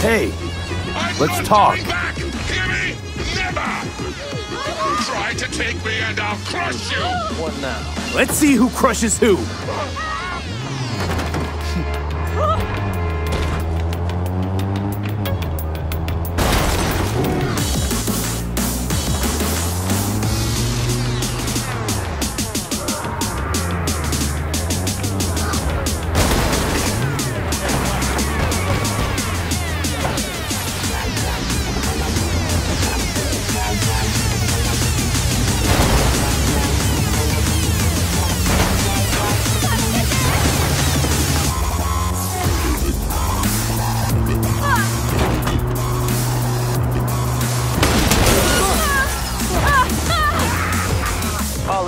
Hey, let's talk. Back. Hear me? Never. Try to take me and I'll crush you. What now? Let's see who crushes who.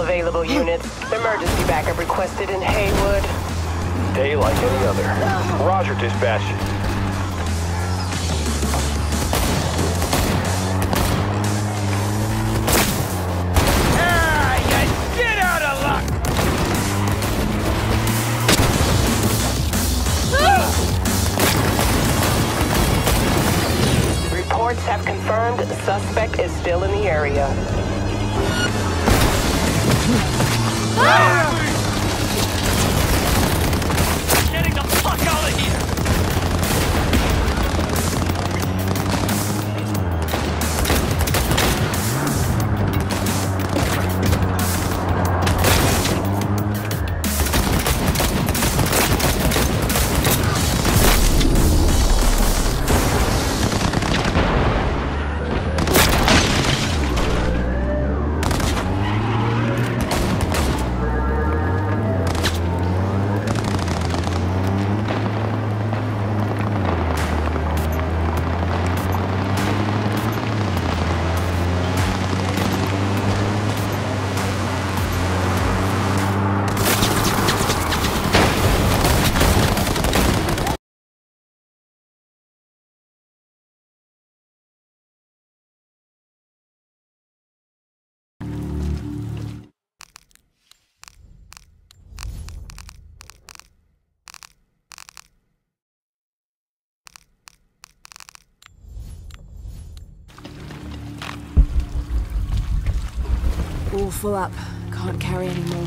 Available units. Emergency backup requested in Haywood. Day like any other. Roger, dispatch. Ah, you get out of luck! Ah! Reports have confirmed the suspect is still in the area. Ah! Getting the fuck out of here! All full up. Can't carry any more.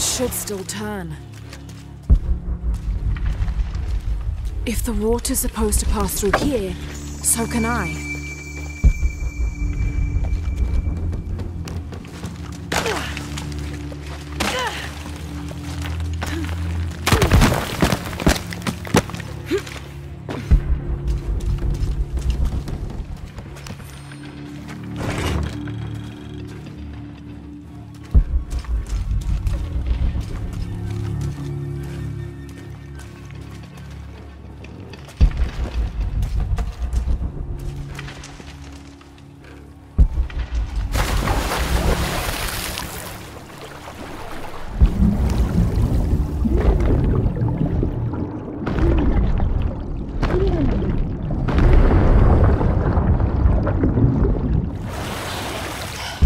Should still turn. If the water's supposed to pass through here, so can I.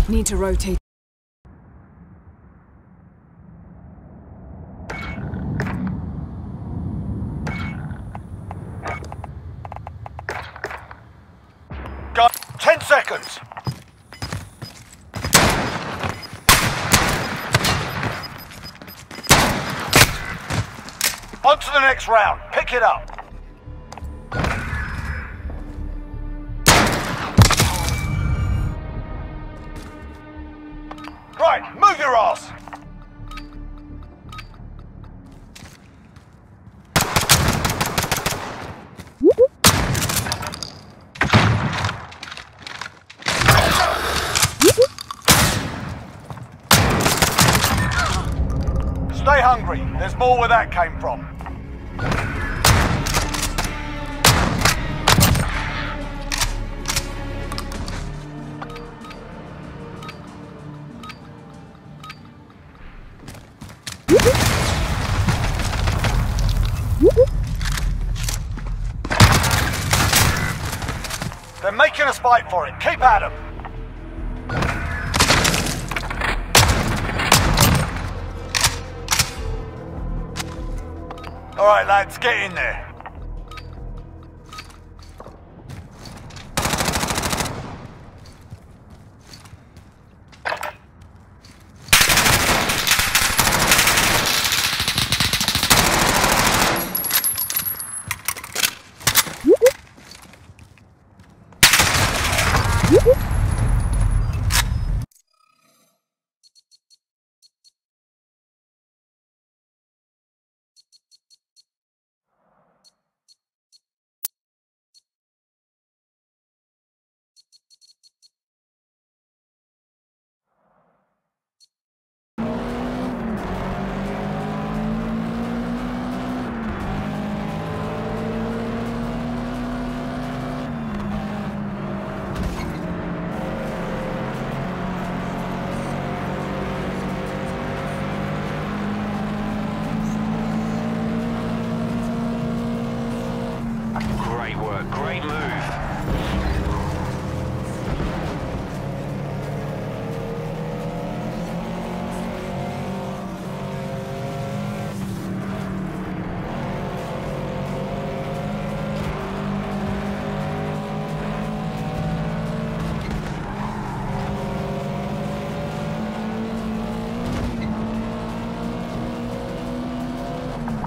Need to rotate. Got 10 seconds. On to the next round. Pick it up. Right, move your ass! Stay hungry. There's more where that came from. fight for it. Keep at them. All right, lads, get in there. Great move.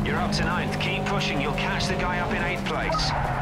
You're up to 9th. Keep pushing. You'll catch the guy up in 8th place.